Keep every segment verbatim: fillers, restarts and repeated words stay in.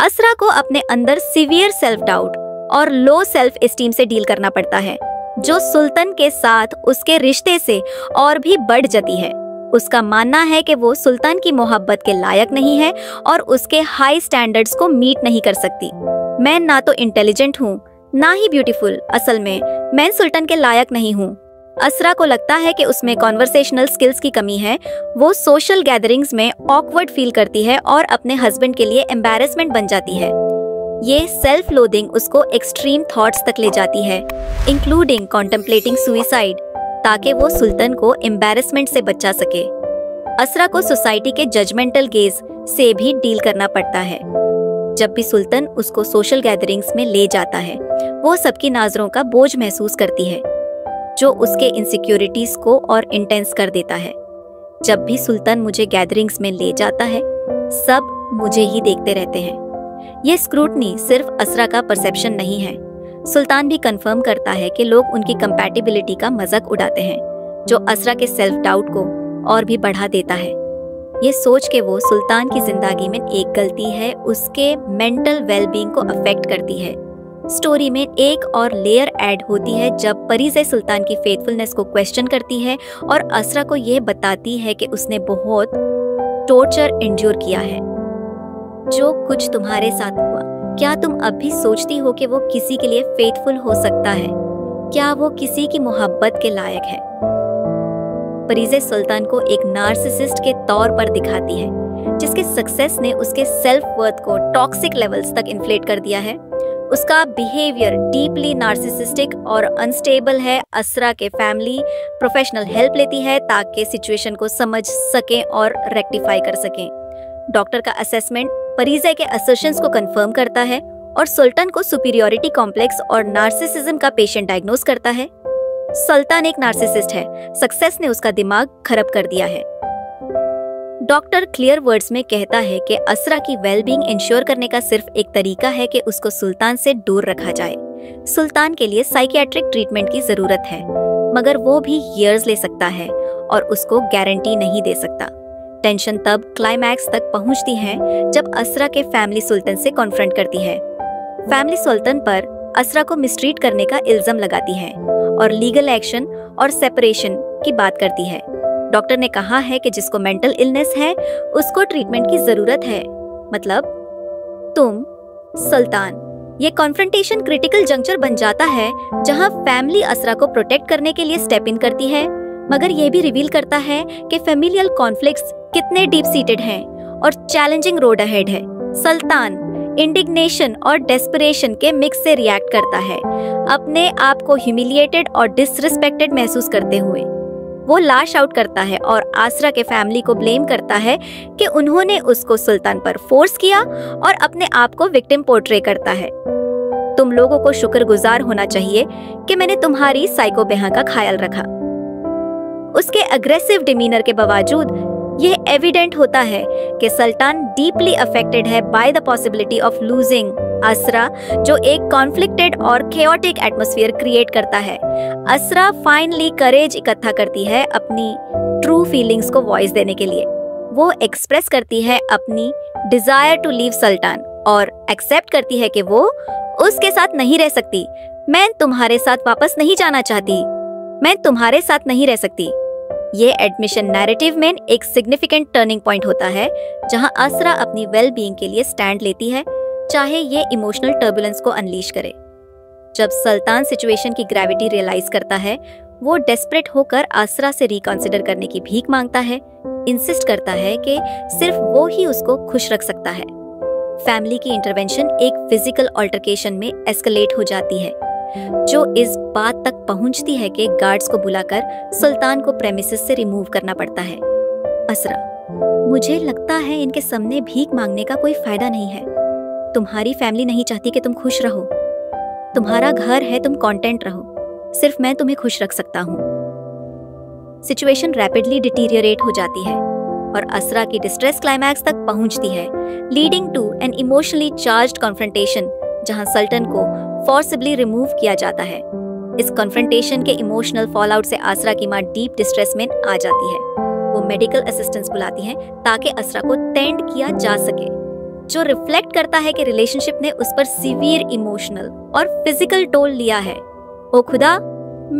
असरा को अपने अंदर सीवियर सेल्फ डाउट और लो सेल्फ एस्टीम से डील करना पड़ता है, जो सुल्तान के साथ उसके रिश्ते से और भी बढ़ जाती है। उसका मानना है कि वो सुल्तान की मोहब्बत के लायक नहीं है और उसके हाई स्टैंडर्ड्स को मीट नहीं कर सकती। मैं ना तो इंटेलिजेंट हूँ ना ही ब्यूटीफुल, असल में मैं सुल्तान के लायक नहीं हूँ। असरा को लगता है कि उसमें कॉन्वर्सेशनल स्किल्स की कमी है। वो सोशल गैदरिंग्स में ऑकवर्ड फील करती है और अपने हस्बैंड के लिए एम्बैरेसमेंट बन जाती है। ये सेल्फ लोदिंग उसको एक्सट्रीम थॉट्स तक ले जाती है, इंक्लूडिंग कॉन्टेम्पलेटिंग सुइसाइड, ताकि वो सुल्तान को एम्बैरेसमेंट से बचा सके। असरा को सोसाइटी के जजमेंटल गेज से भी डील करना पड़ता है। जब भी सुल्तान उसको सोशल गैदरिंग्स में ले जाता है, वो सबकी नज़रों का बोझ महसूस करती है, जो उसके इनसिक्योरिटीज को और इंटेंस कर देता है। जब भी सुल्तान मुझे गैदरिंग्स में ले जाता है, सब मुझे ही देखते रहते हैं। ये स्क्रूटनी सिर्फ असरा का परसेप्शन नहीं है, सुल्तान भी कंफर्म करता है कि लोग उनकी कंपैटिबिलिटी का मजाक उड़ाते हैं, जो असरा के सेल्फ डाउट को और भी बढ़ा देता है। ये सोच के वो सुल्तान की जिंदगी में एक गलती है उसके मेंटल वेलबींग को अफेक्ट करती है। स्टोरी में एक और लेयर ऐड होती है जब परिज़े सुल्तान की फेथफुलनेस को क्वेश्चन करती है और असरा को यह बताती है कि उसने बहुत टॉर्चर एंड्योर किया है। जो कुछ तुम्हारे साथ हुआ, क्या तुम अब भी सोचती हो कि वो किसी के लिए फेथफुल हो सकता है? क्या वो किसी की मोहब्बत के लायक है? परिज़े सुल्तान को एक नार्सिसिस्ट के तौर पर दिखाती है, जिसके सक्सेस ने उसके सेल्फ वर्थ को टॉक्सिक लेवल्स तक इन्फ्लेट कर दिया है। उसका बिहेवियर डीपली नार्सिसिस्टिक और अनस्टेबल है। असरा के फैमिली प्रोफेशनल हेल्प लेती है ताकि सिचुएशन को समझ सकें और रेक्टिफाई कर सकें। डॉक्टर का असेसमेंट परिज़े के असर्शंस को कंफर्म करता है और सुल्तान को सुपीरियॉरिटी कॉम्प्लेक्स और नार्सिसिज्म का पेशेंट डायग्नोज करता है। सुल्तान एक नार्सिसिस्ट है, सक्सेस ने उसका दिमाग खराब कर दिया है। डॉक्टर क्लियर वर्ड्स में कहता है कि असरा की वेलबींग इंश्योर करने का सिर्फ एक तरीका है कि उसको सुल्तान से दूर रखा जाए। सुल्तान के लिए साइकियाट्रिक ट्रीटमेंट की जरूरत है, मगर वो भी ईयर्स ले सकता है और उसको गारंटी नहीं दे सकता। टेंशन तब क्लाइमैक्स तक पहुंचती है जब असरा के फैमिली सुल्तान से कॉन्फ्रंट करती है। फैमिली सुल्तान पर असरा को मिसट्रीट करने का इल्ज़ाम लगाती है और लीगल एक्शन और सेपरेशन की बात करती है। डॉक्टर ने कहा है कि जिसको मेंटल इलनेस है उसको ट्रीटमेंट की जरूरत है। मतलब तुम सुल्तान। ये कॉन्फ्रंटेशन क्रिटिकल जंक्चर बन जाता है जहां फैमिली असरा को प्रोटेक्ट करने के लिए स्टेप इन करती है, मगर ये भी रिवील करता है कि फैमिलियल कॉन्फ्लिक्ट्स कितने डीप सीटेड हैं और चैलेंजिंग रोड अहेड है। सुल्तान इंडिग्नेशन और डेस्परेशन के मिक्स से रिएक्ट करता है, अपने आप को ह्यूमिलिएटेड और डिसरिस्पेक्टेड महसूस करते हुए। वो लाश आउट करता है और असरा के फैमिली को ब्लेम करता है कि उन्होंने उसको सुल्तान पर फोर्स किया और अपने आप को विक्टिम पोर्ट्रे करता है। तुम लोगों को शुक्रगुजार होना चाहिए कि मैंने तुम्हारी साइको बहन का ख्याल रखा। उसके अग्रेसिव डिमीनर के बावजूद यह एविडेंट होता है कि सुल्तान डीपली अफेक्टेड है by the possibility of losing Asra, जो एक कॉन्फ्लिक्टेड और केओटिक एटमॉस्फेयर क्रिएट करता है। असरा फाइनली करेज इकट्ठा करती है अपनी ट्रू फीलिंग्स को वॉइस देने के लिए। वो एक्सप्रेस करती है अपनी डिजायर टू लीव सुल्तान और एक्सेप्ट करती है कि वो उसके साथ नहीं रह सकती। मैं तुम्हारे साथ वापस नहीं जाना चाहती, मैं तुम्हारे साथ नहीं रह सकती। ये एडमिशन नैरेटिव में एक सिग्निफिकेंट टर्निंग पॉइंट होता है जहां असरा अपनी वेल बीइंग के लिए स्टैंड लेती है, चाहे ये इमोशनल टर्बुलेंस को अनलीश करे। जब सुल्तान सिचुएशन की ग्रेविटी रियलाइज करता है, वो डेस्परेट होकर असरा से रिकंसिडर करने की भीख मांगता है, इंसिस्ट करता है कि सिर्फ वो ही उसको खुश रख सकता है। फैमिली की इंटरवेंशन एक फिजिकल ऑल्टरकेशन में एस्केलेट हो जाती है, जो इस बात तक पहुंचती है कि गार्ड्स को बुलाकर सुल्तान को प्रेमिसेस से रिमूव करना पड़ता है। असरा, मुझे लगता है इनके सामने भीख मांगने का कोई फायदा नहीं है। तुम्हारी फैमिली नहीं चाहती कि तुम खुश रहो। तुम्हारा घर है, तुम कॉन्टेंट रहो। सिर्फ मैं तुम्हें खुश रख सकता हूँ। सिचुएशन रैपिडली डिटीरियरेट हो जाती है और असरा की डिस्ट्रेस क्लाइमैक्स तक पहुंचती है, leading to an emotionally charged confrontation जहां सुल्तान को फोर्सिबली रिमूव किया जाता है। इस कॉन्फ्रंटेशन के इमोशनल फॉलआउट से असरा की मां डीप डिस्ट्रेस में आ जाती है। वो मेडिकल असिस्टेंस बुलाती है ताकि असरा को टेंड किया जा सके। जो रिफ्लेक्ट करता है कि रिलेशनशिप ने उस पर सीवियर इमोशनल और फिजिकल टोल लिया है। ओ खुदा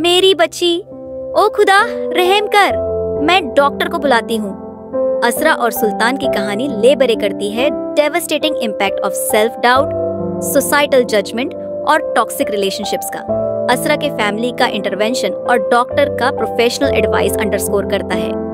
मेरी बच्ची, ओ खुदा रहम कर, मैं डॉक्टर को बुलाती हूँ। असरा और सुल्तान की कहानी लेबरे करती है devastating impact of self doubt, societal judgement और टॉक्सिक रिलेशनशिप्स का। असरा के फैमिली का इंटरवेंशन और डॉक्टर का प्रोफेशनल एडवाइस अंडरस्कोर करता है